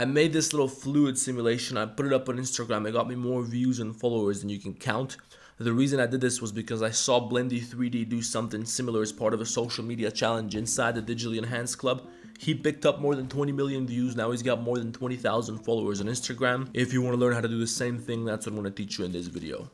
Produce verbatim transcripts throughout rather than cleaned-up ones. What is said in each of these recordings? I made this little fluid simulation. I put it up on Instagram. It got me more views and followers than you can count. The reason I did this was because I saw Blendy three D do something similar as part of a social media challenge inside the Digitally Enhanced Club. He picked up more than twenty million views. Now he's got more than twenty thousand followers on Instagram. If you want to learn how to do the same thing, that's what I'm going to teach you in this video.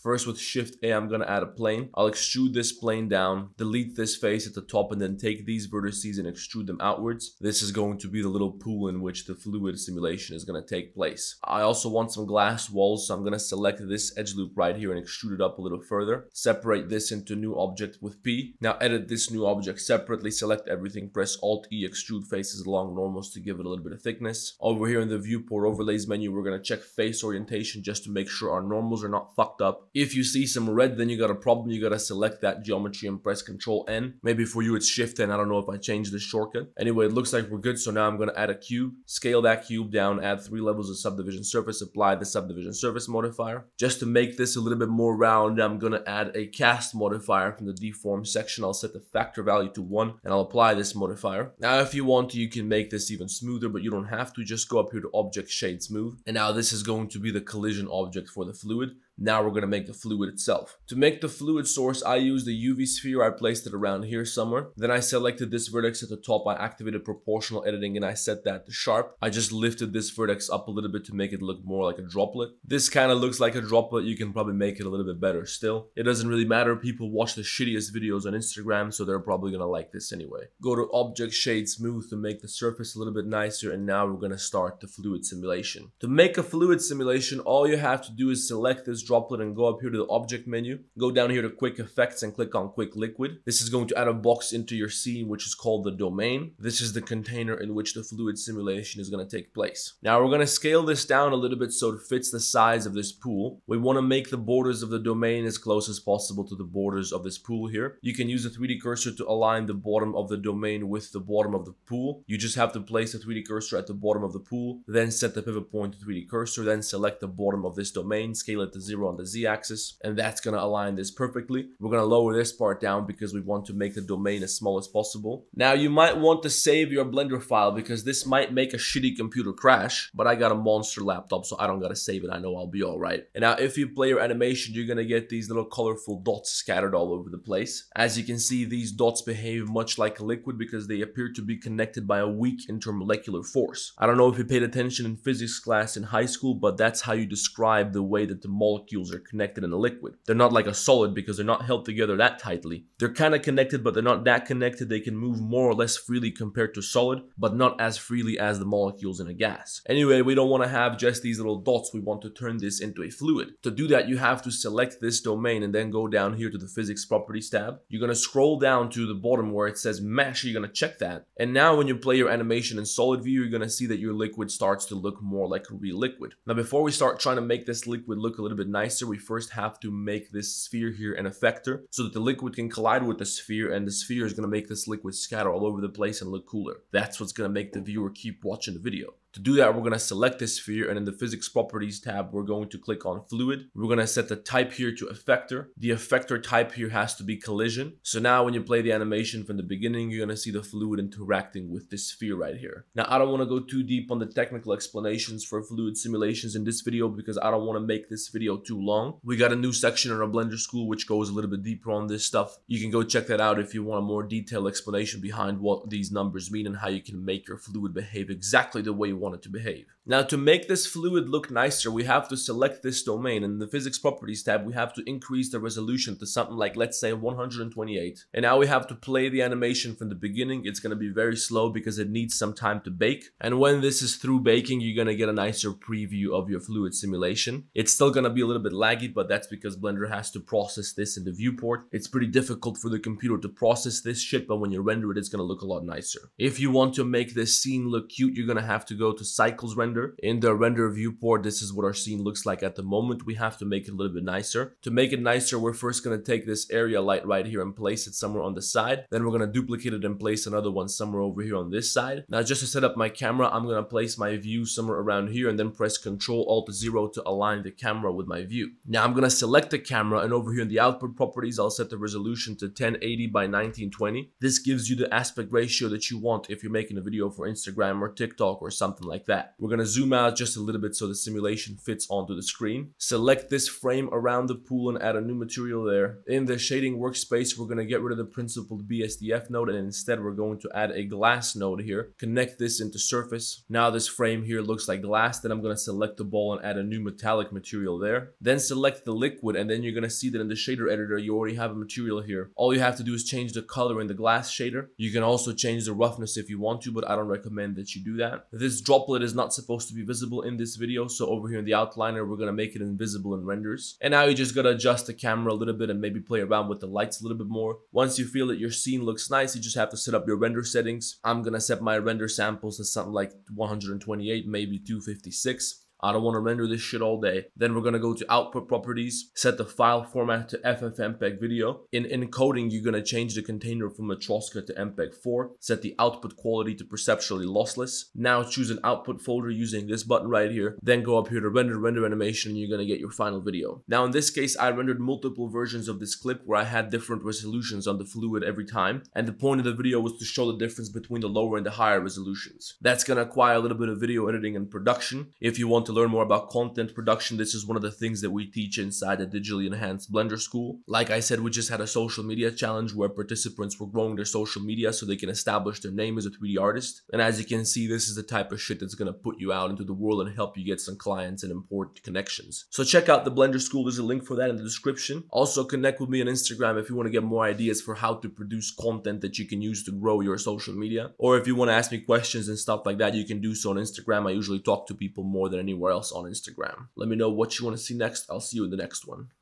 First, with Shift-A, I'm going to add a plane. I'll extrude this plane down, delete this face at the top, and then take these vertices and extrude them outwards. This is going to be the little pool in which the fluid simulation is going to take place. I also want some glass walls, so I'm going to select this edge loop right here and extrude it up a little further. Separate this into new object with P. Now edit this new object separately, select everything, press Alt-E, extrude faces along normals to give it a little bit of thickness. Over here in the viewport overlays menu, we're going to check face orientation just to make sure our normals are not fucked up. If you see some red, then you got a problem. You got to select that geometry and press Control N. Maybe for you it's Shift N. I don't know if I changed this shortcut. Anyway, it looks like we're good. So now I'm going to add a cube. Scale that cube down, add three levels of subdivision surface, apply the subdivision surface modifier. Just to make this a little bit more round, I'm going to add a cast modifier from the deform section. I'll set the factor value to one and I'll apply this modifier. Now, if you want to, you can make this even smoother, but you don't have to. Just go up here to Object, Shade Smooth. And now this is going to be the collision object for the fluid. Now we're going to make the fluid itself. To make the fluid source, I used the U V sphere. I placed it around here somewhere. Then I selected this vertex at the top. I activated proportional editing and I set that to sharp. I just lifted this vertex up a little bit to make it look more like a droplet. This kind of looks like a droplet. You can probably make it a little bit better still. It doesn't really matter. People watch the shittiest videos on Instagram, so they're probably going to like this anyway. Go to Object, Shade Smooth to make the surface a little bit nicer. And now we're going to start the fluid simulation. To make a fluid simulation, all you have to do is select this droplet and go up here to the object menu, go down here to quick effects and click on quick liquid. This is going to add a box into your scene, which is called the domain. This is the container in which the fluid simulation is going to take place. Now we're going to scale this down a little bit so it fits the size of this pool. We want to make the borders of the domain as close as possible to the borders of this pool here. You can use a three D cursor to align the bottom of the domain with the bottom of the pool. You just have to place the three D cursor at the bottom of the pool, then set the pivot point to three D cursor, then select the bottom of this domain, scale it to zero on the z-axis, and that's going to align this perfectly. We're going to lower this part down because we want to make the domain as small as possible. Now you might want to save your Blender file because this might make a shitty computer crash, but I got a monster laptop, so I don't got to save it. I know I'll be all right. And now if you play your animation, you're going to get these little colorful dots scattered all over the place. As you can see, these dots behave much like a liquid because they appear to be connected by a weak intermolecular force. I don't know if you paid attention in physics class in high school, but that's how you describe the way that the molecule are connected in a liquid. They're not like a solid because they're not held together that tightly. They're kind of connected, but they're not that connected. They can move more or less freely compared to solid, but not as freely as the molecules in a gas. Anyway, we don't want to have just these little dots. We want to turn this into a fluid. To do that, you have to select this domain and then go down here to the physics properties tab. You're going to scroll down to the bottom where it says mesh. You're going to check that. And now when you play your animation in solid view, you're going to see that your liquid starts to look more like a real liquid. Now, before we start trying to make this liquid look a little bit nicer, nicer, we first have to make this sphere here an effector so that the liquid can collide with the sphere, and the sphere is going to make this liquid scatter all over the place and look cooler. That's what's going to make the viewer keep watching the video. To do that, we're going to select this sphere, and in the physics properties tab, we're going to click on fluid. We're going to set the type here to effector. The effector type here has to be collision. So now when you play the animation from the beginning, you're going to see the fluid interacting with this sphere right here. Now, I don't want to go too deep on the technical explanations for fluid simulations in this video because I don't want to make this video too long. We got a new section in our Blender School which goes a little bit deeper on this stuff. You can go check that out if you want a more detailed explanation behind what these numbers mean and how you can make your fluid behave exactly the way you want it to behave. Now, to make this fluid look nicer, we have to select this domain, and in the physics properties tab, we have to increase the resolution to something like, let's say, one hundred twenty-eight. And now we have to play the animation from the beginning. It's going to be very slow because it needs some time to bake. And when this is through baking, you're going to get a nicer preview of your fluid simulation. It's still going to be a little bit laggy, but that's because Blender has to process this in the viewport. It's pretty difficult for the computer to process this shit, but when you render it, it's going to look a lot nicer. If you want to make this scene look cute, you're going to have to go go to Cycles Render. In the render viewport, this is what our scene looks like at the moment. We have to make it a little bit nicer. To make it nicer, we're first going to take this area light right here and place it somewhere on the side. Then we're going to duplicate it and place another one somewhere over here on this side. Now, just to set up my camera, I'm going to place my view somewhere around here and then press Control Alt zero to align the camera with my view. Now, I'm going to select the camera, and over here in the output properties, I'll set the resolution to ten eighty by nineteen twenty. This gives you the aspect ratio that you want if you're making a video for Instagram or TikTok or something like that. We're going to zoom out just a little bit so the simulation fits onto the screen. Select this frame around the pool and add a new material there. In the shading workspace, we're going to get rid of the principled B S D F node, and instead we're going to add a glass node here. Connect this into surface. Now this frame here looks like glass. Then I'm going to select the ball and add a new metallic material there. Then select the liquid, and then you're going to see that in the shader editor you already have a material here. All you have to do is change the color in the glass shader. You can also change the roughness if you want to, but I don't recommend that you do that. This droplet is not supposed to be visible in this video, so over here in the outliner we're going to make it invisible in renders. And now you just got to adjust the camera a little bit and maybe play around with the lights a little bit more. Once you feel that your scene looks nice, you just have to set up your render settings. I'm going to set my render samples to something like one hundred twenty-eight, maybe two fifty-six. I don't want to render this shit all day. Then we're going to go to output properties, set the file format to F F mpeg video. In encoding, you're going to change the container from Matroska to M P E G four, set the output quality to perceptually lossless. Now choose an output folder using this button right here. Then go up here to render, render animation, and you're going to get your final video. Now in this case, I rendered multiple versions of this clip where I had different resolutions on the fluid every time. And the point of the video was to show the difference between the lower and the higher resolutions. That's going to require a little bit of video editing and production. If you want to to learn more about content production, this is one of the things that we teach inside the Digitally Enhanced Blender School. Like I said, we just had a social media challenge where participants were growing their social media so they can establish their name as a three D artist. And as you can see, this is the type of shit that's going to put you out into the world and help you get some clients and important connections. So check out the Blender School. There's a link for that in the description. Also connect with me on Instagram if you want to get more ideas for how to produce content that you can use to grow your social media. Or if you want to ask me questions and stuff like that, you can do so on Instagram. I usually talk to people more than anyone else on Instagram. Let me know what you want to see next. I'll see you in the next one.